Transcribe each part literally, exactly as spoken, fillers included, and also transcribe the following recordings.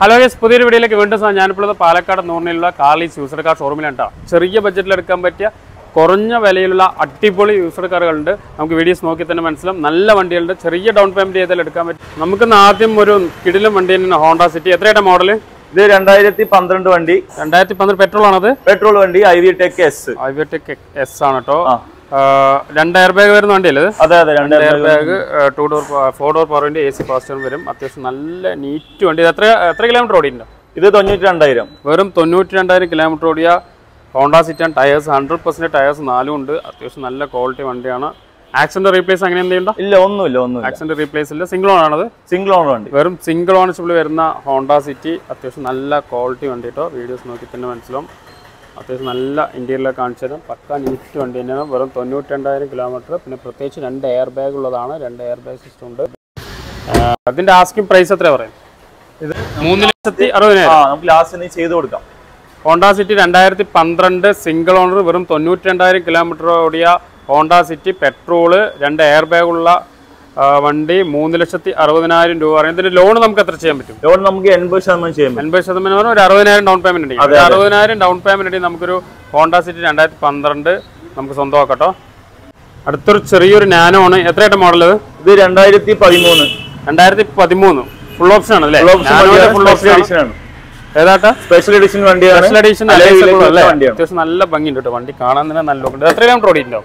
Hello guys, today we are going to talk about the car user car showroom. We are going to budget user car. We videos going to down Honda City. Uh, one airbag is not there. One airbag, uh, two door, four door power window, A C power steering. Very much. That's all. Neat. One day. That's three kilometer road. This is only one day. Very much. Only kilometer road. Honda City tires, hundred percent tires. Four under. That's all. Quality one day. Ana. Accident replace angle is not there. No, no, no, no. Accident replace is not single one. Ana. Single one. Very much. Single one. Actually, very much. Honda City. That's all. Quality one day. Videos no kitne mentioned. That's why India is a country. It's a new country. It's a new country. It's a new airbag system. What is the asking price? three lakh sixty thousand. Honda City twenty twelve single owner. ninety-two kilometers. Honda City petrol. two airbag. Monday, moon electricity, Aravana, and do and the loan of Katracham. Loan of Enbusham Cham. Enbusham, Aravana and down payment. Aravana and down payment in Namkuru, Honda City and at Pandrande, Namkusondo Kata. At Turchuri Nano, a threat model, the Andirati Padimun, Andirati Padimun, full option, full option. Special edition one day, special edition, just Nalla Bangin to Tavandi Kanan and Logan. The three I'm prodding now.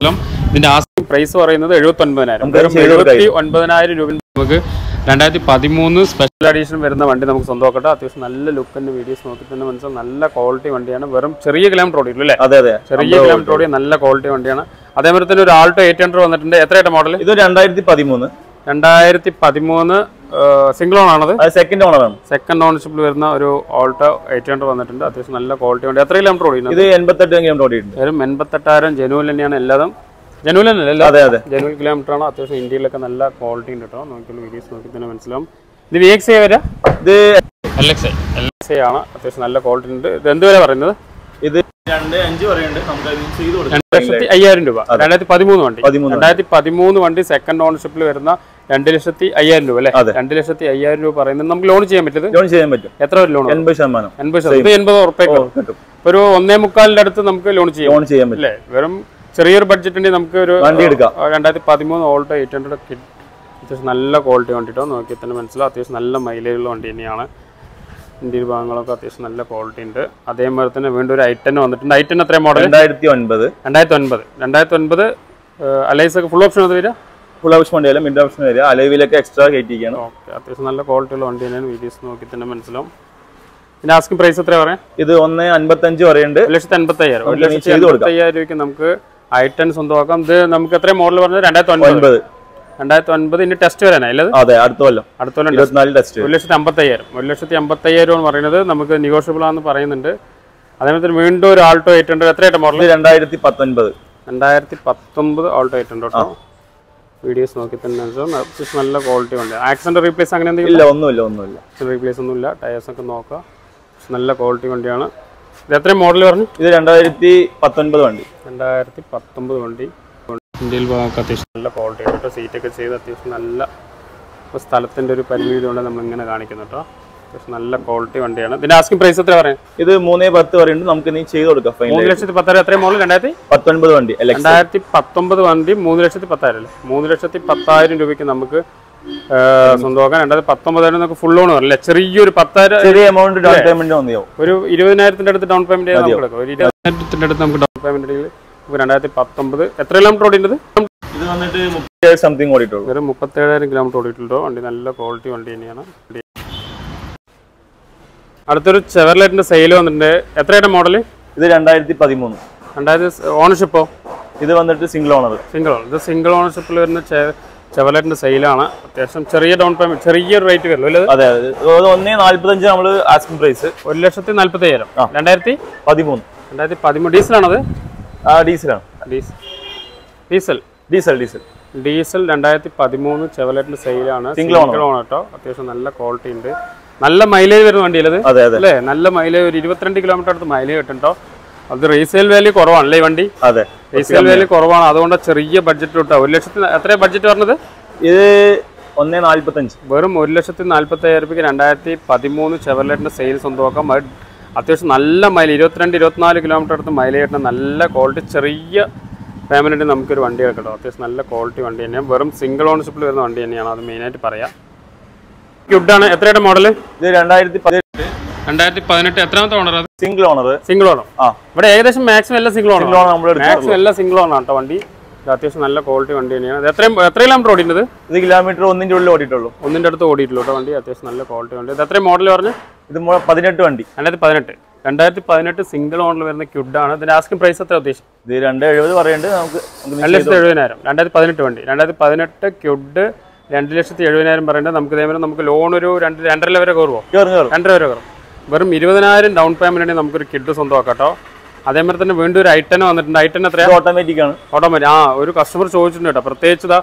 film. Then asking price or another Ruth on Banana. On Banana, Dandati Padimun, special edition where the Mandam Sondokata, there's Nalla look and the videos smoke at the Manson, Nalla quality on Diana, Verum, Cheria Glam Trodi, Cheria Glam Trodi, Nalla quality on Diana. Adamarthan Alto eight hundred on the Etherate model. Is it under the Padimuna? Under the Padimuna. Uh, single on another, uh, second on them. Second on Shipurna, Alta, eight hundred on the Tunda, this is Nala quality on the three lamp road. They end but the Dangam road. Men but the tire and genuine and eleven. Genuine and eleven, genuine clam trana, there's India like another quality in the town. Uncle videos look in the slum. The V X A, the Alexa, Alexa, there's Nala quality in the then there are another. Is it and they enjoy and sometimes see a year into that Padimun one day, second on Shipurna. And the list of the Ayer Lula and the list of the Ayer Lupa and the Namlon Jamit. Don't say it. Ethra Lona and Bushamana and Busham. The Enbo or Peco. Peru on Nemukal letter to Namkalon Jamit. Verum, Seria budget in Namkur and Lidga and at the Padimon Alta eight hundred kid. It is Nalla quality on Titan or Kitaman Slat is Nalla Mail on Diniana. Indeed, Bangalaka is Nalla quality in the Adamarthan window eight ten on the night and a three model and I on Bother and I on Bother and I on Bother Alisa full option of the video. Full option area, mid option area. Alloy wheel extra eighty okay. That's nice quality on the videos. No, kitna mentionam. In asking price, what are they? This one is fifty-five thousand. Let's say fifty-five thousand. Let's say fifty-five thousand. We can number item on the account. Then number three model one is two thousand fifty. two thousand fifty. This test year, na? Illa. That is two thousand. two thousand. This is test year. Let's say fifty thousand. Let's say fifty thousand. On marine that number negotiable on the parayin that. That means window Alto eight hundred. That is model. This is twenty nineteen. twenty nineteen Alto eight hundred. Videos no kitchen quality on the accent replace on the replace on the tires and noca, smell quality on Diana. The three model is under the Patan Bundi and I think Patan Bundi Dilba Katishnala quality. So you take a say that this Nalla was Talathan to repair video under the Manganaganata. There's Nalla quality on Diana. Then asking price of the other either Mone Bath or in Namkani Chase or the Patra model and I think Patan Bundi. And I think Patan Bundi, Moonless at the Patar. Moonless at the Patar into Wiki Namaka Sondogan and other Patan full loan or lecture you Patar amount of down payment on the eleven hundred down payment. Down payment. Chevrolet and the sale on the Etherate model is twenty thirteen. And that is ownership. This is single owner. Single owner. The single ownership is Chevrolet sale aanu ചെറിയ down payment ചെറിയ rate വരുമല്ലോ അതെ അതെ one forty-five നമ്മൾ asking price one lakh forty-five thousand twenty thirteen twenty thirteen diesel ആണോ ആ diesel ആണ് diesel diesel diesel diesel twenty thirteen Chevrolet sale aanu single owner ട്ടോ അത്യാവശ്യം നല്ല quality ഉണ്ട് നല്ല mileage വരുന്ന വണ്ടിയല്ലേ അതെ അല്ലേ നല്ല mileage twenty-two kilometer അടുത്ത് mileage കിട്ടുണ്ടോ അത് റീസെയിൽ വാല്യൂ കുറവാണല്ലേ വണ്ടി അതെ റീസെയിൽ വാല്യൂ കുറവാണ് അതുകൊണ്ട് ചെറിയ ബഡ്ജറ്റ് ഉണ്ട് one ലക്ഷത്തിൽ എത്ര ബഡ്ജറ്റ് വരുന്നത് ഇത് one forty-five വെറും one lakh forty-five thousand രൂപയ്ക്ക് twenty thirteen Chevroletന്റെ സെയിൽസ് ഒന്ന് നോക്കാം അത്യാവശ്യം നല്ല മൈലേജ് twenty-two twenty-four കിലോമീറ്റർ അടുത്ത് മൈലേജ് കിട്ടുന്ന നല്ല ക്വാളിറ്റി ചെറിയ ഫാമിലിന് നമുക്ക് ഒരു വണ്ടി എടുക്കാം അത്യാവശ്യം നല്ല ക്വാളിറ്റി വണ്ടി തന്നെയാണ് വെറും സിംഗിൾ ഓണർഷിപ്പിൽ വരുന്ന വണ്ടി തന്നെയാണ് അത് മെയിൻ ആയിട്ട് പറയാം ക്യൂഡ് ആണ് എത്രയുടെ മോഡൽ ഇത് twenty eighteen എത്രാമത്തെ ഓണർ ആണ് സിംഗിൾ ഓണർ സിംഗിൾ ഓണർ ആ ഇവിടെ ഏകദേശം മാക്സിമം എല്ലാം സിംഗിൾ ഓണർ സിംഗിൾ ഓണർ നമ്മൾ എടുക്കാം മാക്സിമം എല്ലാം സിംഗിൾ ഓണർ ആട്ടോ വണ്ടി അത്യാവശ്യം നല്ല ക്വാളിറ്റി വണ്ടി തന്നെയാണ് ഇത് എത്ര എത്ര കിലോമീറ്റർ ഓടിയിട്ടുണ്ട് ഇത് കിലോമീറ്റർ ഒന്നിന്റെ ഉള്ളിൽ ഓടിയിട്ടുള്ളൂ ഒന്നിന്റെ അടുത്ത് ഓടിയിട്ടുള്ളൂ ട്ടോ വണ്ടി അത്യാവശ്യം നല്ല ക്വാളിറ്റി വണ്ടി ഇത് എത്ര മോഡൽ പറഞ്ഞു ഇത് eighteen വണ്ടി twenty eighteen twenty eighteen single owner വരുന്ന ക്യുഡ് ആണ് ഇതിന്റെ ആസ്കിംഗ് പ്രൈസ് എത്ര ഉദ്ദേശിച്ചത് ഇത് two seventy പറയുന്നുണ്ട് നമുക്ക് two seventy thousand twenty eighteen വണ്ടി twenty eighteen ക്യുഡ് two seventy thousand പറയുന്നത് നമുക്ക് ഇതേവരെ നമുക്ക് ലോൺ ഒരു two point five വരെ കുറവോ two point five വരെ കുറവോ വെറും twenty thousand ഡൗൺ പേയ്മെന്റ് നമുക്ക് ഒരു കിഡ് സ്വന്തമാക്കാട്ടോ അതേമാതിരി തന്നെ വീണ്ടും ഒരു i ten വന്നിട്ടുണ്ട് i ten എത്രയാണ് ഓട്ടോമാറ്റിക് ആണ് ഓട്ടോമാറ്റിക് ആ ഒരു കസ്റ്റമർ ചോദിച്ചിട്ടുണ്ട് കേട്ടോ പ്രത്യേകിച്ച്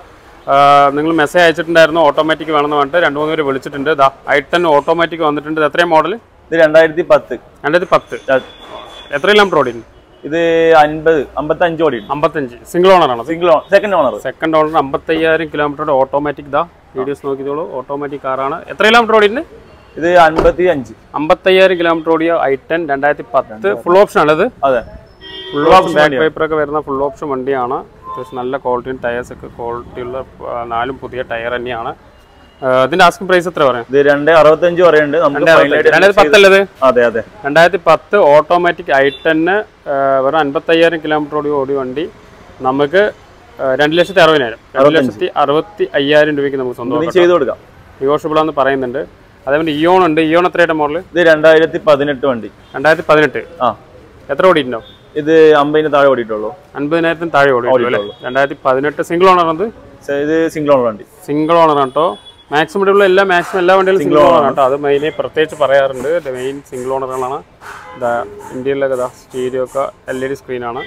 നിങ്ങൾ മെസ്സേജ് അയച്ചിട്ടുണ്ടായിരുന്നു ഓട്ടോമാറ്റിക് വേണമെന്ന് പറഞ്ഞിട്ട് രണ്ട് മൂന്ന് പേര് വിളിച്ചിട്ടുണ്ട് ദാ i ten ഓട്ടോമാറ്റിക് വന്നിട്ടുണ്ട് എത്രയാണ് മോഡൽ ഇത് twenty ten എത്ര കിലോമീറ്റർ ഓടി ഇത് fifty fifty-five ഓടി fifty-five സിംഗിൾ ഓണർ ആണ് single owner second owner second owner fifty-five thousand kilometre automatic ദാ വീഡിയോസ് നോക്കിക്കോളൂ ഓട്ടോമാറ്റിക് കാറാണ് എത്ര കിലോമീറ്റർ ഓടി ഇത് fifty-five fifty thousand കിലോമീറ്റർ ഓടിയ i ten twenty ten full option ആണ് ഇത് അതെ ഫുൾ ഓപ്ഷൻ ബാക്ക് പേപ്പർ ഒക്കെ വരുന്ന ഫുൾ ഓപ്ഷൻ വണ്ടിയാണ് അത്യാവശ്യം നല്ല ക്വാളിറ്റി ടയേഴ്സ് ഒക്കെ ക്വാളിറ്റി ഉള്ള നാലും പുതിയ ടയർ തന്നെയാണ് ഇതിന്റെ ആസ്കിംഗ് പ്രൈസ് എത്ര പറയുന്നത് ഇത് two sixty-five പറയുന്നുണ്ട് നമുക്ക് twenty ten അല്ലേ അതെ അതെ twenty ten automatic i ten വെറും fifty thousand കിലോമീറ്റർ ഓടിയ ഓടി വണ്ടി നമുക്ക് two sixty thousand two sixty thousand രൂപയ്ക്ക് നമുക്ക് സ്വന്തമായി ചെയ്തു കൊടുക്കാം നെഗോഷ്യബിൾ ആണെന്ന് പറയുന്നുണ്ട് അതേപോലെ ഇയോൺ ഉണ്ട് ഇയോൺ എത്രയുടെ മോഡൽ ഇത് twenty eighteen വണ്ടി twenty eighteen ആ എത്ര ഓടിയിട്ടുണ്ടാവും ഇത് fifty ന് താഴെ ഓടിയിട്ടുള്ളൂ fifty thousand താഴെ ഓടിയിട്ടുള്ളൂ twenty eighteen സിംഗിൾ ഓണർ ആണ് ഇത് സിംഗിൾ ഓണർ വണ്ടി സിംഗിൾ ഓണർ ആട്ടോ മാക്സിമം ഉള്ള എല്ലാ മാക്സിമം എല്ലാ വണ്ടികളും സിംഗിൾ ഓണർ ആട്ടോ അത് മെയിൻ പ്രത്യേകിച്ച് പറയാറുണ്ട് മെയിൻ സിംഗിൾ ഓണറുകളാണ് ഇന്ത്യയിലൊക്കെ ഇതാ സ്റ്റീരിയോ ഒക്കെ എൽ ഇ ഡി സ്ക്രീനാണ്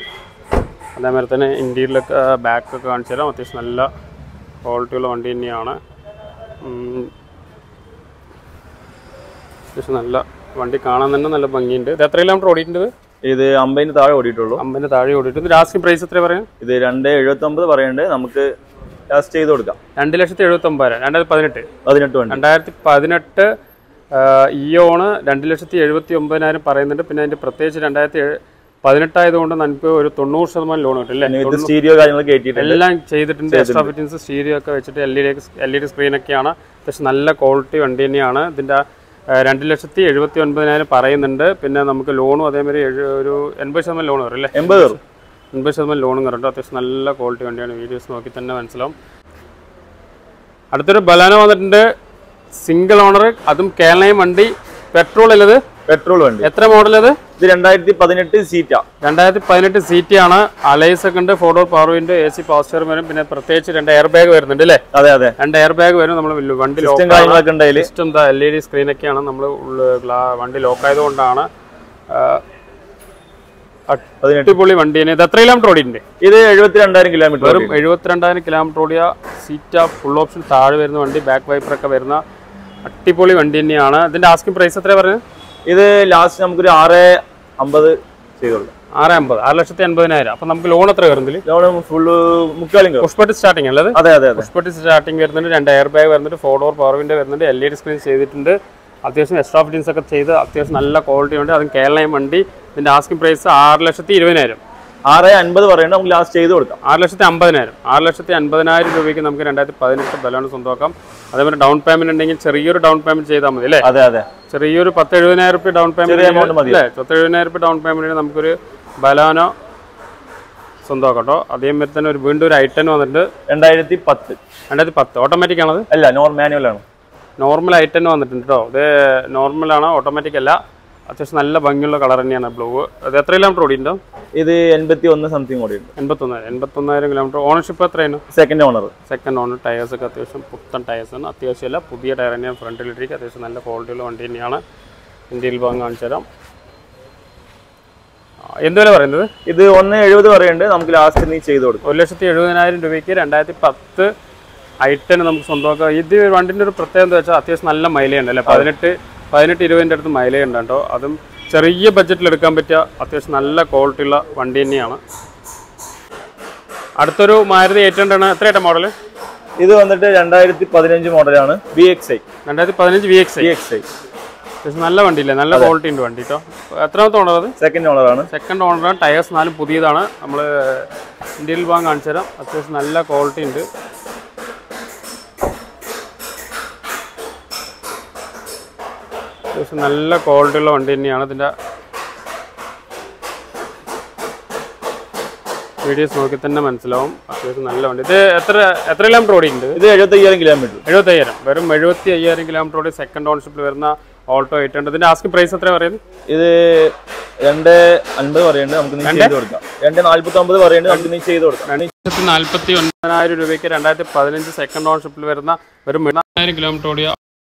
അതേമാതിരി തന്നെ ഇന്ത്യയിലൊക്കെ ബാക്കൊക്കെ കാണിച്ചു തരാം അത്യാവശ്യം നല്ല ക്വാളിറ്റിയുള്ള വണ്ടി തന്നെയാണ് നല്ല വണ്ടി കാണാൻ തന്നെ നല്ല ഭംഗിയുണ്ട് ഇത് എത്ര കിലോമീറ്റർ ഓടിയിട്ടുണ്ട് ഇത് അമ്പതിന് താഴെ ഓടിയിട്ടുള്ളൂ അമ്പതിന് താഴെ ഓടിയിട്ടുണ്ട് ലാസ്റ്റ് പ്രൈസ് എത്ര പറയാം ഇത് രണ്ട് എഴുപത്തൊമ്പത് പറയണ്ട് നമുക്ക് ലാസ്റ്റ് ചെയ്ത് കൊടുക്കാം രണ്ട് ലക്ഷത്തി എഴുപത്തൊമ്പതിനായിരം രണ്ടായിരത്തി പതിനെട്ട് പതിനെട്ട് രണ്ടായിരത്തി പതിനെട്ട് ഇയോണ് രണ്ട് ലക്ഷത്തി എഴുപത്തി ഒമ്പതിനായിരം പറയുന്നുണ്ട് പിന്നെ അതിന്റെ പ്രത്യേകിച്ച് രണ്ടായിരത്തി പതിനെട്ടായതുകൊണ്ട് നമുക്ക് ഒരു തൊണ്ണൂറ് ശതമാനം ലോൺ കിട്ടും സ്റ്റീരിയോ കാര്യങ്ങളൊക്കെ കേട്ടിട്ടുണ്ട് എല്ലാം ചെയ്തിട്ടുണ്ട് എക്സ്ട്രാ ഫിറ്റിംഗ്സ് സ്റ്റീരിയോ ഒക്കെ വെച്ചിട്ട് L E D L E D സ്ക്രീനൊക്കെയാണ് പക്ഷെ നല്ല ക്വാളിറ്റി വണ്ടി തന്നെയാണ് ഇതിന്റെ രണ്ട് ലക്ഷത്തി എഴുപത്തി ഒൻപതിനായിരം പറയുന്നുണ്ട് പിന്നെ നമുക്ക് ലോണും അതേമാതിരി ഒരു എൺപത് ശതമാനം ലോൺ വരും അല്ലേ എൺപത് വരും എൺപത് ശതമാനം ലോണും കയറും അത്യാവശ്യം നല്ല ക്വാളിറ്റി വണ്ടിയാണ് വീഡിയോസ് നോക്കി തന്നെ മനസ്സിലാവും അടുത്തൊരു ബലാന വന്നിട്ടുണ്ട് സിംഗിൾ ഓണർ അതും കേരളയും വണ്ടി പെട്രോൾ അല്ലത് പെട്രോൾ വണ്ടി എത്ര മോഡൽ അത് ഇത് രണ്ടായിരത്തി പതിനെട്ട് സീറ്റ രണ്ടായിരത്തി പതിനെട്ട് സീറ്റി ആണ് അലൈസ് ഒക്കെ ഉണ്ട് four door power window A C power steering വരും പിന്നെ പ്രത്യേകിച്ച് രണ്ട് എയർ ബാഗ് വരുന്നുണ്ട് അല്ലേ അതെ അതെ രണ്ട് എയർ ബാഗ് വരും നമ്മൾ വണ്ടി എൽ ഇ ഡി സ്ക്രീനൊക്കെയാണ് നമ്മൾ വണ്ടി ലോക്ക് ആയതുകൊണ്ടാണ് അടിപൊളി വണ്ടിയാണ് ഇത് എത്ര കിലോമീറ്റർ ഓടിയിട്ടുണ്ട് ഇത് എഴുപത്തിരണ്ടായിരം കിലോമീറ്റർ വരും എഴുപത്തിരണ്ടായിരം കിലോമീറ്റർ ഓടിയ സീറ്റ ഫുൾ ഓപ്ഷൻ താഴെ വരുന്ന വണ്ടി ബാക്ക് വൈപ്പറൊക്കെ വരുന്ന അടിപൊളി വണ്ടി തന്നെയാണ് ഇതിന്റെ ആസ്കിംഗ് പ്രൈസ് എത്ര പറഞ്ഞത് ഇത് ലാസ്റ്റ് നമുക്കൊരു ആറ് അമ്പത് ചെയ്തോളൂ ആറ് അമ്പത് ആറ് ലക്ഷത്തി അൻപതിനായിരം അപ്പൊ നമുക്ക് ലോൺ എത്ര വരുന്നില്ല ലോൺ ഫുള്ള് മുക്കാലും പുഷ്പട്ട് സ്റ്റാർട്ടിംഗ് അല്ലേ അതെ അതെ പുഷ്പട്ട് സ്റ്റാർട്ടിംഗ് വരുന്നുണ്ട് രണ്ട് എയർ ബാഗ് വരുന്നുണ്ട് ഫോർ ഡോർ പവർ വിൻഡോ വരുന്നുണ്ട് എൽ ഇ ഡി സ്ക്രീൻ ചെയ്തിട്ടുണ്ട് അത്യാവശ്യം എക്സ്ട്രാ ഫിറ്റിംഗ്സ് ഒക്കെ ചെയ്ത് അത്യാവശ്യം നല്ല ക്വാളിറ്റി ഉണ്ട് അതും കേരളയും വണ്ടി ഇതിന്റെ ആസ്കിംഗ് പ്രൈസ് ആറ് ലക്ഷത്തി ഇരുപതിനായിരം ആറ് അൻപത് പറയുന്നത് നമുക്ക് ലാസ്റ്റ് ചെയ്ത് കൊടുക്കാം ആറ് ലക്ഷത്തി അമ്പതിനായിരം ആറ് ലക്ഷത്തി അൻപതിനായിരം രൂപയ്ക്ക് നമുക്ക് രണ്ടായിരത്തി പതിനെട്ട് ബലോണ് സ്വന്തമാക്കാം അതേപോലെ ഡൗൺ പേയ്മെന്റ് ഉണ്ടെങ്കിൽ ചെറിയൊരു ഡൗൺ പേയ്മെന്റ് ചെയ്താൽ മതി അല്ലേ അതെ അതെ ചെറിയൊരു പത്ത് എഴുപതിനായിരം രൂപ ഡൗൺ പേയ്മെന്റ് മതി അല്ലേ പത്ത് എഴുപതിനായിരം രൂപ ഡൗൺ പേയ്മെന്റ് നമുക്കൊരു ബലാനോ സ്വന്തമാക്കട്ടോ അതേമാതിരി തന്നെ ഒരു വീണ്ടും ഒരു ഐ ടെൻ വന്നിട്ട് രണ്ടായിരത്തി പത്ത് രണ്ടായിരത്തി പത്ത് ഓട്ടോമാറ്റിക് ആണത് അല്ല നോർ മാനുവൽ ആണ് നോർമൽ ഐ ടെൻ വന്നിട്ടുണ്ട് കേട്ടോ ഇത് നോർമൽ ആണ് ഓട്ടോമാറ്റിക് അല്ല That's a nice bangulo color. That's three kilometers. This is eighty-one something. eighty-one kilometers. Ownership is second owner. Second owner tires are puttan tires. Athyashiyala pudhiya tire ne front wheel trick. That's a nice quality lo vandi niyana. Indil bang ancharam. Endu vela varendhu? Idu one seventy varendhu. Namukku last ni cheyidodu. one seventy thousand രൂപയ്ക്ക് twenty ten i ten നമുക്ക് സ്വന്തമാക്കാം. ഇത് വണ്ടിന്റെ ഒരു പ്രത്യേകത എന്താ വെച്ചാൽ അത്യാവശ്യം നല്ല മൈലേജ് ഉണ്ട്. പതിനെട്ട് പതിനെട്ട് ഇരുപതിന്റെ അടുത്ത് മൈലേജ് ഉണ്ട് ട്ടോ. അതും ചെറിയ ബഡ്ജറ്റിൽ എടുക്കാൻ പറ്റിയ അത്യാവശ്യം നല്ല ക്വാളിറ്റി ഉള്ള വണ്ടി തന്നെയാണ്. അടുത്തൊരു മാരുതി എട്ട് ഹൺഡ്രഡ് ആണ്. എത്രയാ മോഡൽ? ഇത് വന്നിട്ട് twenty fifteen മോഡലാണ്. V X I twenty fifteen V X I. V X I നല്ല വണ്ടിയില്ല, നല്ല ക്വാളിറ്റി ഉണ്ട് വണ്ടി ട്ടോ. എത്രാമത്തെ ഓണർ ആണ്? സെക്കൻഡ് ഓണർ ആണ്. സെക്കൻഡ് ഓണറാണ്. ടയേഴ്സ് നാലും പുതിയതാണ്. നമ്മൾ ഇന്ത്യയിൽ വാങ്ങാൻ കാണിച്ചു തരാം. അത്യാവശ്യം നല്ല ക്വാളിറ്റി ഉണ്ട്. It's a nice quality of the videos. It's a nice quality. It's a nice quality. Auto eight hundred. Then ask price at the This is two thousand. I don't know if they are going to be able to do it. They are going to be able to do it. They are going to be able to do it. They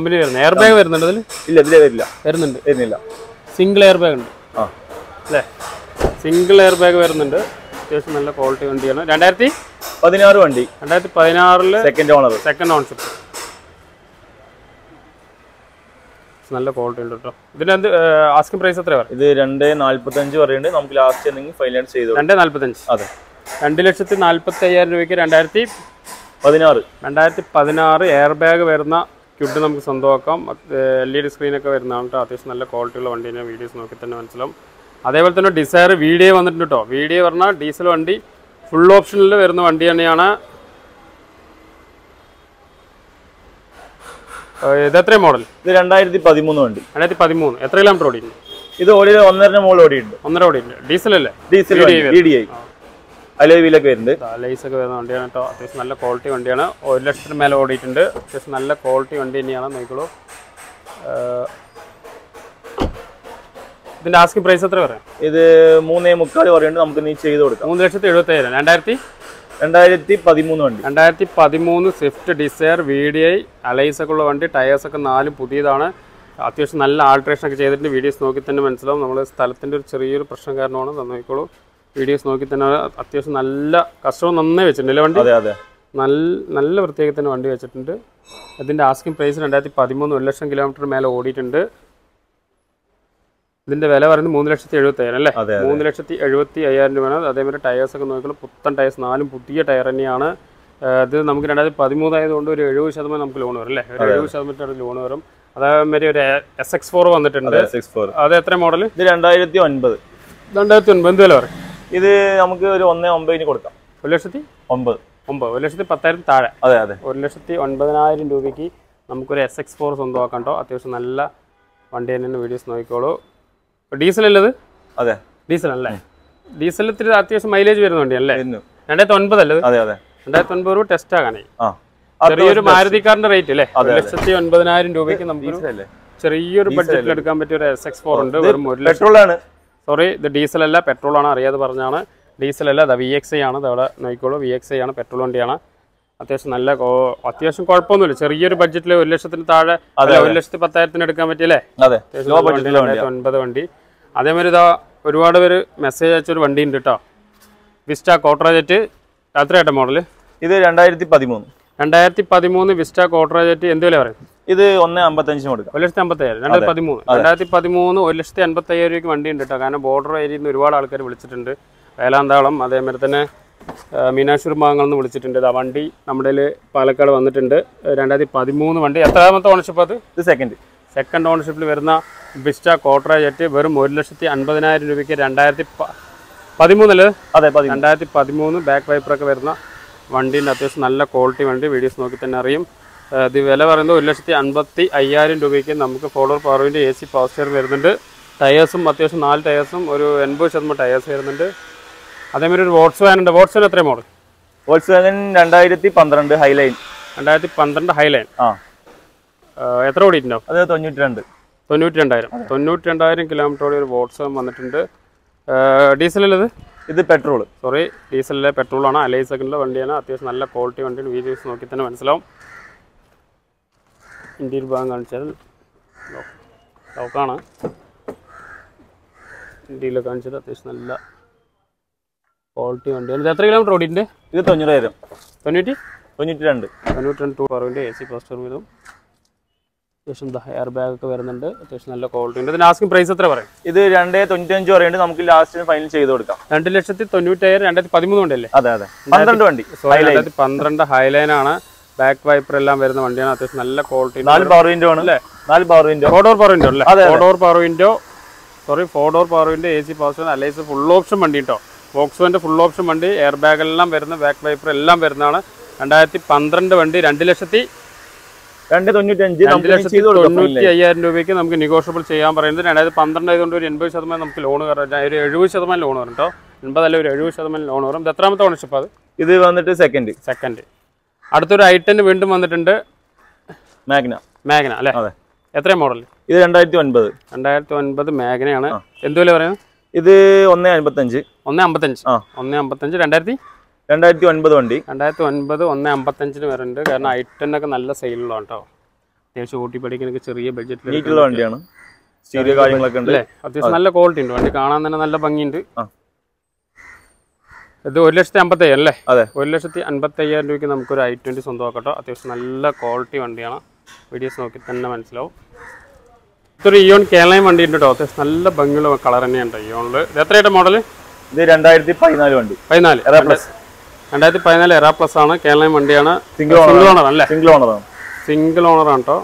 many airbags? No, no, no. Single airbag? Single airbag. It's a quality. twenty sixteen. Second owner. Second ownership. It's a quality. What's the asking price? It's two forty-five. two forty-five. Cute to നമുക്ക് സ്വന്തമാക്കാം. L E D സ്ക്രീനൊക്കെ വരുന്നതാണ് ട്ടോ. അത്യാവശ്യം നല്ല ക്വാളിറ്റിയുള്ള വണ്ടിയാണ്. Videos നോക്കി തന്നെ മനസ്സിലാവും. അതേപോലെ തന്നെ ഡിസയർ വീഡിയോ വന്നിട്ടുണ്ട് ട്ടോ. വീഡിയോ പറഞ്ഞാൽ ഡീസൽ വണ്ടി ഫുൾ ഓപ്ഷനിൽ വരുന്ന വണ്ടി തന്നെയാണ്. ഇത് എത്ര മോഡൽ? ഇത് twenty thirteen വണ്ടി. twenty thirteen. എത്ര കിലോമീറ്റർ ഓടി? ഇത് ഓടിയത് ഒന്നര മോൾ ഓടിയിട്ടുണ്ട്. ഒന്നര ഓടിയിട്ടുണ്ട്. ഡീസൽ അല്ലേ? Diesel D D I. Alloy wheel ഒക്കെ വരുന്നുണ്ട്. Alloys ഒക്കെ വരുന്ന വണ്ടിയാണ് ട്ടോ. അത്യാവശ്യം നല്ല ക്വാളിറ്റി വണ്ടിയാണ്. ഒരു ലക്ഷത്തിന് മേലെ ഓടിയിട്ടുണ്ട്. അത്യാവശ്യം നല്ല ക്വാളിറ്റി വണ്ടി തന്നെയാണ്. നോക്കിക്കോളൂ. ഇതിന്റെ ആസ്കിംഗ് പ്രൈസ് എത്ര പറയാം? ഇത് മൂന്നേ മുക്കാൽ പറയുന്നുണ്ട്. നമുക്ക് നീ ചെയ്തു കൊടുക്കാം. മൂന്ന് ലക്ഷത്തി എഴുപത്തയ്യായിരം. രണ്ടായിരത്തി പതിമൂന്ന് വണ്ടി. രണ്ടായിരത്തി പതിമൂന്ന് Swift Dzire V D I alloys ഒക്കെ ഉള്ള വണ്ടി. ടയേഴ്സ് ഒക്കെ നാലും പുതിയതാണ്. അത്യാവശ്യം നല്ല ആൾട്രേഷൻ ഒക്കെ ചെയ്തിട്ടുണ്ട്. വീഡിയോസ് നോക്കി തന്നെ മനസ്സിലാവും. നമ്മൾ സ്ഥലത്തിന്റെ ഒരു ചെറിയൊരു പ്രശ്നം കാരണമാണ്. നോക്കിക്കോളൂ. Videos no get another attention Allah Castron on the other Nalla will take an under attendant. I think the asking price and at the Padimun election kilometer mellow audit and then the Valever and the Moonlet theatre. Moonlet the Edwati Ayer Nivana, they were tires of Nocal Putan tires Nan, Putia Tyraniana. The Namkin and the Padimuda don't do reduce as an uncloner, reduce as a lonerum. I made a S X four on the tender. S X four. Are there three model? They undied the unbell. Dundatun Bendeller. This is one of the people who are living in the world. This is the people who are living in the world. This is the people who are living in the world. This is the people who Diesel? Yes. Diesel? Diesel is the mileage. Yes. And that's one of the people test. That's the Sorry, the diesel is petrol. The diesel is the V X I. Petrol is That's a good thing. It's a good budget. It's a good budget. It's a good budget. It's a good budget. It's a good budget. Vista Cortrazet. That's a model. This is twenty thirteen. twenty thirteen Vista Cortrazet. This is one fifty-five. one fifty-five. twenty thirteen. twenty thirteen. The border area. We are all going to visit. Kerala. Meenashur. Namdele. The second. Second ownership. Vista Cortrazet. Verum one lakh fifty thousand. പതിമൂന്നില് അതെ രണ്ടായിരത്തി പതിമൂന്ന് back വൈപ്പറൊക്കെ വരുന്ന വണ്ടീൻ്റെ അത്യാവശ്യം നല്ല quality വണ്ടി videos നോക്കി തന്നെ അറിയും. ഇത് വില പറയുന്നത് ഒരു ലക്ഷത്തി അൻപത്തി അയ്യായിരം രൂപയ്ക്ക് നമുക്ക് ഫോളോവർ പവറിൻ്റെ എ സി പവർ സ്റ്റിയറിംഗ് വരുന്നുണ്ട്. ടയേഴ്സും അത്യാവശ്യം നാല് ടയേഴ്സും ഒരു എൺപത് ശതമാനം ടയേഴ്സ് വരുന്നുണ്ട്. അതേമാതിരി ഒരു വോൾക്സ്വാഗൻ ഉണ്ട്. വോൾക്സ്വാഗൻ എത്രയും മോഡൽ? വോൾക്സ്വാഗൻ രണ്ടായിരത്തി പന്ത്രണ്ട് ഹൈലൈൻ. രണ്ടായിരത്തി പന്ത്രണ്ട് ഹൈലൈൻ ആ എത്ര ഓടിയിട്ടുണ്ടാവും? അത് തൊണ്ണൂറ്റി രണ്ട് തൊണ്ണൂറ്റി രണ്ടായിരം തൊണ്ണൂറ്റി രണ്ടായിരം കിലോമീറ്ററോടെ ഒരു വോൾക്സ്വാഗൻ വന്നിട്ടുണ്ട്. ഡീസലല്ലത്? ഇത് പെട്രോൾ, സോറി ഡീസലിലെ പെട്രോളാണ്. അലൈ സെക്കൻഡിലെ വണ്ടിയാണ്. അത്യാവശ്യം നല്ല ക്വാളിറ്റി വണ്ടിയാണ്. വീഡിയോസ് നോക്കി തന്നെ മനസ്സിലാവും. ഇന്ത്യയിൽ ഭാഗം കാണിച്ചാൽ ലോക്കാണ്. ഇന്ത്യയിൽ കാണിച്ചാൽ അത്യാവശ്യം നല്ല ക്വാളിറ്റി വണ്ടിയാണ്. ഇത് എത്ര കിലോമീറ്റർ ഓടിയിട്ടുണ്ട്? ഇത് തൊണ്ണൂറായിരം തൊണ്ണൂറ്റി തൊണ്ണൂറ്റി രണ്ട് തൊണ്ണൂറ്റി രണ്ട് ടു പറവിൻ്റെ എ സി പോസ്റ്റർ വീതം അത്യാവശ്യം എയർ ബാഗ് ഒക്കെ വരുന്നുണ്ട്. അത്യാവശ്യം നല്ല ക്വാളിറ്റി ഉണ്ട്. ഇതിന് ആസ്കിംഗ് പ്രൈസ് എത്ര പറയും? ഇത് രണ്ടേ തൊണ്ണൂറ്റഞ്ച് പറയുന്നുണ്ട്. നമുക്ക് ലാസ്റ്റിന് ഫൈനൽ ചെയ്ത് കൊടുക്കാം. രണ്ട് ലക്ഷത്തി തൊണ്ണൂറ്റായിരം രണ്ടായിരത്തി പതിമൂന്ന് വണ്ടിയല്ലേ? അതെ അതെ പന്ത്രണ്ട് വണ്ടി രണ്ടായിരത്തി പന്ത്രണ്ട് ഹൈലൈനാണ്. ബാക്ക് വൈപ്പർ എല്ലാം വരുന്ന വണ്ടിയാണ്. അത്യാവശ്യം നല്ല ക്വാളിറ്റി. നാല് പവർ വിൻഡോ ആണ് അല്ലേ? നാല് power window four door power window അല്ലേ? Four door power window sorry four door power window A C poster alloys full option വണ്ടി കേട്ടോ. വോക്സ്വാഗൻ്റെ ഫുൾ ഓപ്ഷൻ വണ്ടി എയർ ബാഗ് എല്ലാം വരുന്ന ബാക്ക് വൈപ്പർ എല്ലാം വരുന്നതാണ്. രണ്ടായിരത്തി പന്ത്രണ്ട് വണ്ടി രണ്ട് ലക്ഷത്തി രണ്ട് തൊണ്ണൂറ്റഞ്ച് രണ്ട് ലക്ഷത്തി തൊണ്ണൂറ്റി അയ്യായിരം രൂപയ്ക്ക് നമുക്ക് നെഗോഷ്യബിൾ ചെയ്യാൻ പറയുന്നത്. രണ്ടായിരത്തി പന്ത്രണ്ട് ആയതുകൊണ്ട് ഒരു എൺപത് ശതമാനം നമുക്ക് ലോൺ കയറാം. ഒരു എഴുപത് ശതമാനം ലോൺ വരും കേട്ടോ. എൺപതല്ല ഒരു എഴുപത് ശതമാനം ലോൺ വരും. ഇത് എത്രാമത്തെ ഓണർഷിപ്പ്? അത് ഇത് വന്നിട്ട് സെക്കൻഡ് സെക്കൻഡ് അടുത്തൊരു ഐറ്റൻ വീണ്ടും വന്നിട്ടുണ്ട്. മാഗ്ന മാഗ്ന അല്ലേ? അതെ. എത്രയും മോഡൽ? ഇത് രണ്ടായിരത്തി ഒൻപത് രണ്ടായിരത്തി ഒൻപത് മാഗ്നയാണ്. എന്തുപോലെ പറയുന്നത്? ഇത് ഒന്ന് അമ്പത്തഞ്ച് ഒന്ന് അമ്പത്തഞ്ച് ആ ഒന്ന് അമ്പത്തഞ്ച് രണ്ടായിരത്തി രണ്ടായിരത്തി ഒൻപത് വണ്ടി രണ്ടായിരത്തി ഒൻപത് ഒന്ന് അമ്പത്തഞ്ചിന് വരുന്നുണ്ട്. കാരണം ഐറ്റനൊക്കെ നല്ല സെയിലുള്ളതാണ് കേട്ടോ. അത്യാവശ്യം ഊട്ടി പഠിക്കാനൊക്കെ ചെറിയ ബഡ്ജറ്റിലുള്ള വണ്ടിയാണ്. കാര്യങ്ങളൊക്കെ ഉണ്ട് അല്ലേ? അത്യാവശ്യം നല്ല ക്വാളിറ്റി ഉണ്ട്. വണ്ടി കാണാൻ തന്നെ നല്ല ഭംഗിയുണ്ട്. ഇത് ഒരു ലക്ഷത്തി അമ്പത്തയ്യായിരം അല്ലേ? അതെ ഒരു ലക്ഷത്തി അൻപത്തയ്യായിരം രൂപയ്ക്ക് നമുക്കൊരു ഐ ട്വൻറ്റി സ്വന്തമാക്കട്ടോ. അത്യാവശ്യം നല്ല ക്വാളിറ്റി വണ്ടിയാണ്. വീഡിയോസ് നോക്കി തന്നെ മനസ്സിലാവും. ഇതൊരു ഇയോൺ കേരളയും വണ്ടി ഉണ്ട് കേട്ടോ. അത്യാവശ്യം നല്ല ഭംഗിയുള്ള കളർ തന്നെയാണ് ഇയോണിൽ. ഇത് എത്രയായിട്ട് മോഡൽ? ഇത് രണ്ടായിരത്തി പതിനാല് വണ്ടി പതിനാല് രണ്ടായിരത്തി പതിനാല് എറാ പ്ലസ് ആണ്. കേരളയും വണ്ടിയാണ്. സിംഗിൾ ഓണർ അല്ലേ? സിംഗിൾ ഓണറാണ് സിംഗിൾ ഓണറാണ് കേട്ടോ.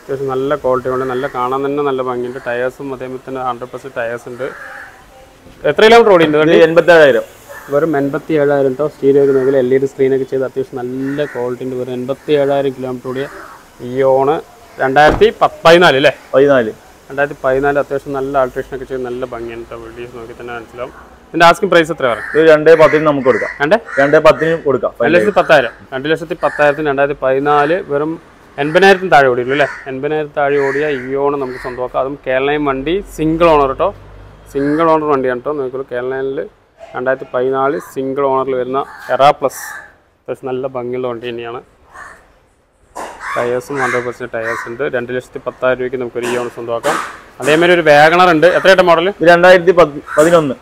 അത്യാവശ്യം നല്ല ക്വാളിറ്റി വണ്ടി. നല്ല കാണാൻ തന്നെ നല്ല ഭംഗിയുണ്ട്. ടയേഴ്സും അതേപോലെ തന്നെ ഹൺഡ്രഡ് പെർസെൻറ്റ് ടയേഴ്സ് ഉണ്ട്. എത്ര കിലോമീറ്റർ ഓടിയിട്ടുണ്ട്? എൺപത്തേഴായിരം വെറും എൺപത്തി ഏഴായിരം കേട്ടോ. സ്റ്റീരിയോക്ക് മേഖല എൽ ഇ ഡി സ്ക്രീനൊക്കെ ചെയ്ത് അത്യാവശ്യം നല്ല ക്വാളിറ്റിൻ്റെ വെറും എൺപത്തി ഏഴായിരം കിലോമീറ്റർ കൂടിയ ഇയോണ് രണ്ടായിരത്തി പതിനാല് അല്ലേ? പതിനാല് രണ്ടായിരത്തി പതിനാല് അത്യാവശ്യം നല്ല ആൾട്രേഷനൊക്കെ ചെയ്ത് നല്ല ഭംഗിയാണ് കേട്ടോ. വീഡിയോസ് നോക്കി തന്നെ മനസ്സിലാവും. ഇതിൻ്റെ ആസ്കിംഗ് പ്രൈസ് എത്ര പറയും? ഇത് രണ്ടേ പത്തിന് നമുക്ക് കൊടുക്കാം. രണ്ടേ രണ്ടേ പത്തിന് കൊടുക്കാം. രണ്ട് ലക്ഷത്തി പത്തായിരം രണ്ട് ലക്ഷത്തി പത്തായിരത്തിന് രണ്ടായിരത്തി പതിനാല് വെറും എൺപതിനായിരത്തിന് താഴെ ഓടിയുള്ളൂ അല്ലേ? എൺപതിനായിരത്തിന് താഴെ ഓടിയ ഇയോണ് നമുക്ക് സ്വന്തമാക്കാം. അതും കേരളയും വണ്ടി സിംഗിൾ ഓണർ കേട്ടോ. സിംഗിൾ ഓണർ വണ്ടിയാണ് കേട്ടോ. നോക്കിയുള്ളൂ കേരളയിൽ രണ്ടായിരത്തി പതിനാല് സിംഗിൾ ഓണറിൽ വരുന്ന എറാ പ്ലസ് അത്യാവശ്യം നല്ല ഭംഗിയുള്ള വണ്ടി തന്നെയാണ്. ടയേഴ്സും ഹൺഡ്രഡ് പെർസെൻറ്റ് ടയേഴ്സ് ഉണ്ട്. രണ്ട് ലക്ഷത്തി പത്തായിരം രൂപയ്ക്ക് നമുക്കൊരു ഇയോൺ സ്വന്തമാക്കാം. അതേമാതിരി ഒരു വാഗണർ ഉണ്ട്. എത്രയായിട്ട് മോഡൽ? രണ്ടായിരത്തി പതിനൊന്ന്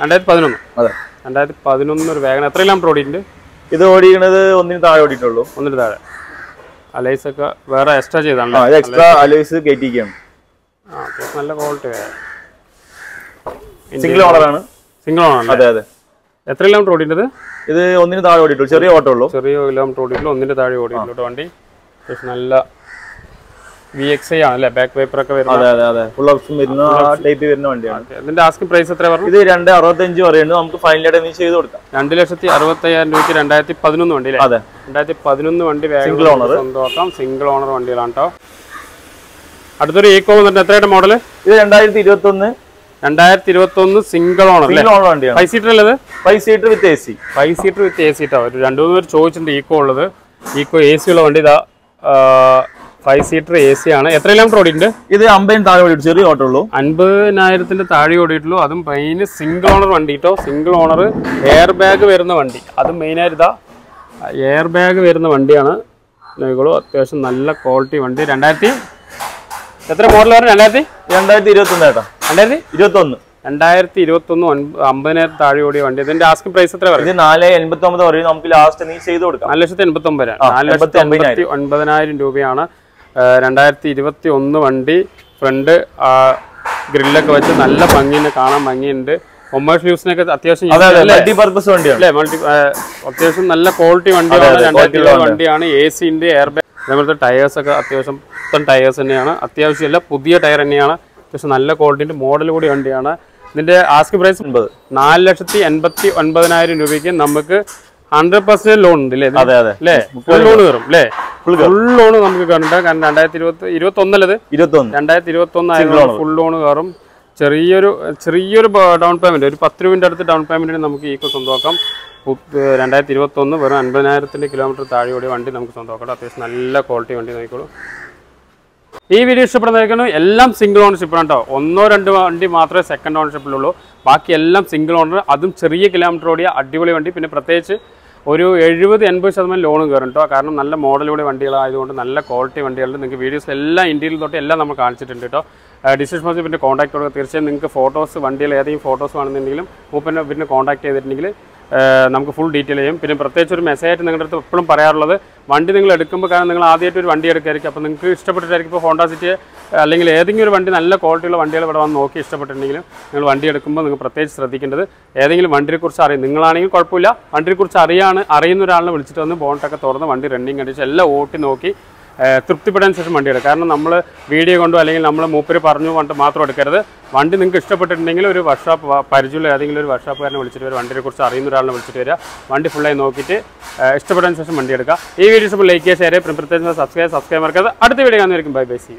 രണ്ടായിരത്തി പതിനൊന്ന് അതെ രണ്ടായിരത്തി പതിനൊന്ന് ഒരു വാഗണർ. എത്ര കിലോമീറ്റർ ഓടിയിട്ടുണ്ട്? ഇത് ഓടിക്കുന്നത് ഒന്നിന് താഴെ ഓടിയിട്ടുള്ളൂ. ഒന്നിന് താഴെ അലൈസ് ഒക്കെ വേറെ എക്സ്ട്രാ ചെയ്താണ്. എക്സ്ട്രാ അലൈസ് കയറ്റിക്കാണ്. ആ അത്യാവശ്യം നല്ല ക്വാളിറ്റി വേറെ സിംഗിൾ ഓണറാണ്. സിംഗിൾ ഓണർ അതെ അതെ എത്ര കിലോമീറ്റർ ഓടിയിട്ടുണ്ട്? ഇത് ഒന്നിന് താഴെ ഓടിയിട്ടുള്ളൂ. ചെറിയ ഓട്ടോ ഉള്ളൂ. ചെറിയ കിലോമീറ്റർ ഓടിയിട്ടുള്ളൂ. ഒന്നിന് താഴെ ഓടിയിട്ടുള്ളൂ. വണ്ടി നല്ല വി എക്സ് ഐ ആണ് അല്ലേ? ബാക്ക് പേപ്പർ ഒക്കെ വരുന്ന വണ്ടിയാണ്. ഇതിന്റെ ആസ്കിംഗ് പ്രൈസ് എത്ര പറഞ്ഞു? ഇത് രണ്ട് അറുപത്തഞ്ച് പറയുന്നത്. നമുക്ക് ഫൈനലായിട്ട് ചെയ്ത് കൊടുക്കാം. രണ്ട് ലക്ഷത്തി അറുപത്തയ്യായിരം രൂപയ്ക്ക് രണ്ടായിരത്തി പതിനൊന്ന് വണ്ടി അല്ലേ? അതെ രണ്ടായിരത്തി പതിനൊന്ന് വണ്ടി സിംഗിൾ ഓണർ സ്വന്തമാക്കാം. സിംഗിൾ ഓണർ വണ്ടികളാണ് കേട്ടോ. അടുത്തൊരു ഈക്കോ വന്നിട്ട് എത്രയായിട്ട് മോഡൽ? ഇത് രണ്ടായിരത്തി ഇരുപത്തി ഒന്ന് രണ്ടായിരത്തി ഇരുപത്തി ഒന്ന് സിംഗിൾ ഓണർ വണ്ടിയാണ്. ഫൈവ് സീറ്റർ അല്ലേ? Five seater with A C five seater with A C കേട്ടോ. ഒരു രണ്ടു മൂന്ന് പേര് ചോദിച്ചിട്ടുണ്ട് ഈക്കോ ഉള്ളത്. ഈക്കോ എ സി ഉള്ള വണ്ടി ഇതാ ഫൈവ് സീറ്റർ എ സി ആണ്. എത്ര കിലോമീറ്റർ ഓടിയിട്ടുണ്ട്? ഇത് അമ്പതിന് താഴെ ഓടിയിട്ടു. ചെറിയ ഓട്ടോ ഉള്ളൂ. അൻപതിനായിരത്തിന്റെ താഴെ ഓടിയിട്ടുള്ളൂ. അതും മെയിൻ സിംഗിൾ ഓണർ വണ്ടി കേട്ടോ. സിംഗിൾ ഓണർ എയർ ബാഗ് വരുന്ന വണ്ടി. അത് മെയിനായിട്ട് ഇതാ എയർ ബാഗ് വരുന്ന വണ്ടിയാണ്. നോക്കിക്കോളൂ. അത്യാവശ്യം നല്ല ക്വാളിറ്റി വണ്ടി. രണ്ടായിരത്തി എത്ര മോഡൽ പറഞ്ഞു? രണ്ടായിരത്തി രണ്ടായിരത്തി ഇരുപത്തി ഒന്ന് കേട്ടോ. രണ്ടായിരത്തി ഇരുപത്തി ഒന്ന് രണ്ടായിരത്തി ഇരുപത്തി ഒന്ന് അമ്പതിനായിരത്തി താഴെ ഓടിയ വണ്ടി. ഇതിന്റെ ആസ്കിംഗ് പ്രൈസ് എത്ര പറയും? നാല് എൺപത്തി ഒമ്പത് പറയും. നമുക്ക് ലാസ്റ്റ് നീ ചെയ്ത് കൊടുക്കാം. നാല് ലക്ഷത്തി എൺപത്തി ഒമ്പതിനായിരം നാല് ലക്ഷത്തി എൺപത്തി ഒൻപതിനായിരം രൂപയാണ്. രണ്ടായിരത്തി ഇരുപത്തി ഒന്ന് വണ്ടി. ഫ്രണ്ട് ഗ്രില്ലൊക്കെ വെച്ച് നല്ല ഭംഗിയുണ്ട്. കാണാൻ ഭംഗിയുണ്ട്. കൊമേഴ്ഷ്യൽ യൂസിനൊക്കെ അത്യാവശ്യം അല്ലേ? മൾട്ടി അത്യാവശ്യം നല്ല ക്വാളിറ്റി വണ്ടിയാണ്. രണ്ടായിരത്തി ഇരുപത് വണ്ടിയാണ്. എ സിന്റെ എയർ ബാഗ് അതേപോലത്തെ ടയേഴ്സൊക്കെ അത്യാവശ്യം മൊത്തം ടയേഴ്സ് തന്നെയാണ്. അത്യാവശ്യമല്ല പുതിയ ടയർ തന്നെയാണ്. പക്ഷെ നല്ല ക്വാളിറ്റിൻ്റെ മോഡൽ കൂടി വണ്ടിയാണ്. The ask price is four lakh eighty-nine thousand one hundred percent loan. Full loan. Full loan. Full loan. Down payment. Down payment. രണ്ടായിരത്തി ഇരുപത്തൊന്ന് വെറും അൻപതിനായിരത്തിന്റെ കിലോമീറ്റർ താഴെയോടെ വണ്ടി നമുക്ക് സ്വന്തമാക്കാം. അത്യാവശ്യം നല്ല ക്വാളിറ്റി വണ്ടി നോക്കിക്കോളൂ. ഈ വീഡിയോ ഇഷ്ടപ്പെടുന്നവർക്കാണ് എല്ലാം സിംഗിൾ ഓണർഷിപ്പ് ആണ് ട്ടോ. ഒന്നോ രണ്ടോ വണ്ടി മാത്രമേ സെക്കൻഡ് ഓണർഷിപ്പിൽ ഉള്ളൂ. ബാക്കി എല്ലാം സിംഗിൾ ഓണർ. അതും ചെറിയ കിലോമീറ്റർ ഓടിയ അടിപൊളി വണ്ടി. പിന്നെ പ്രത്യേകിച്ച് ഒരു എഴുപത് എൺപത് ശതമാനം ലോൺ കയറും ട്ടോ. കാരണം നല്ല മോഡലുകളുടെ വണ്ടികളായതുകൊണ്ട് നല്ല ക്വാളിറ്റി വണ്ടികളുണ്ട്. നിങ്ങൾക്ക് വീഡിയോസ് എല്ലാം ഇന്ത്യയിൽ തൊട്ട് എല്ലാം നമ്മൾ കാണിച്ചിട്ടുണ്ട് ട്ടോ. ഡിസ്ക്രിപ്ഷൻ ബോക്സിൽ പിന്നെ കോൺടാക്ട് കൊടുക്കുക. തീർച്ചയായും നിങ്ങൾക്ക് ഫോട്ടോസ് വണ്ടികൾ ഏതെങ്കിലും ഫോട്ടോസ് വേണമെന്നുണ്ടെങ്കിലും മൂപ്പനെ പിന്നെ കോൺടാക്ട് ചെയ്തിട്ടുണ്ടെങ്കിൽ നമുക്ക് ഫുൾ ഡീറ്റെയിൽ ചെയ്യും. പിന്നെ പ്രത്യേകിച്ച് ഒരു മെസ്സേജ് ആയിട്ട് നിങ്ങളുടെ അടുത്ത് എപ്പോഴും പറയാറുള്ളത്, വണ്ടി നിങ്ങൾ എടുക്കുമ്പോൾ കാരണം നിങ്ങൾ ആദ്യമായിട്ട് ഒരു വണ്ടി എടുക്കായിരിക്കും, അപ്പോൾ നിങ്ങൾക്ക് ഇഷ്ടപ്പെട്ടിട്ടായിരിക്കും. ഇപ്പോൾ ഹോണ്ട സിറ്റി അല്ലെങ്കിൽ ഏതെങ്കിലും ഒരു വണ്ടി നല്ല ക്വാളിറ്റിയുള്ള വണ്ടികൾ ഇവിടെ വന്ന് നോക്കി ഇഷ്ടപ്പെട്ടിട്ടുണ്ടെങ്കിലും നിങ്ങൾ വണ്ടി എടുക്കുമ്പോൾ നിങ്ങൾ പ്രത്യേകിച്ച് ശ്രദ്ധിക്കേണ്ടത്, ഏതെങ്കിലും വണ്ടിയെക്കുറിച്ച് അറിയാം, നിങ്ങളാണെങ്കിൽ കുഴപ്പമില്ല, വണ്ടിയെക്കുറിച്ച് അറിയാണ് അറിയുന്ന ഒരാളിനെ വിളിച്ചിട്ട് വന്ന് ബോണ്ടൊക്കെ തുറന്ന് വണ്ടി റണ്ണിങ് കണ്ടിച്ച് എല്ലാം ഓട്ടി നോക്കി തൃപ്തിപ്പെടാൻ ശേഷം വണ്ടി എടുക്കുക. കാരണം നമ്മൾ വീഡിയോ കൊണ്ടോ അല്ലെങ്കിൽ നമ്മൾ മൂപ്പര് പറഞ്ഞു കൊണ്ട് മാത്രം എടുക്കരുത്. വണ്ടി നിങ്ങൾക്ക് ഇഷ്ടപ്പെട്ടിട്ടുണ്ടെങ്കിൽ ഒരു വർക്ക്ഷോപ്പ് പരിചയമുള്ള ഏതെങ്കിലും ഒരു വർക്ക്ഷോപ്പുകാരനെ വിളിച്ചിട്ട് വരിക, വണ്ടിയെക്കുറിച്ച് അറിയുന്ന ഒരാളിനെ വിളിച്ചിട്ട് വരിക, വണ്ടി ഫുള്ളായി നോക്കിയിട്ട് ഇഷ്ടപ്പെടാൻ ശേഷം വണ്ടി എടുക്കുക. ഈ വീഡിയോസ് ലൈക്ക് ചെയ്യുക, ഷെയർ ചെയ്യുക, പ്രത്യേകിച്ച് സബ്സ്ക്രൈബ് സബ്സ്ക്രൈബ് മറക്കരുത്. അടുത്ത വീഡിയോ കാണുന്നതായിരിക്കും. Bye bye C.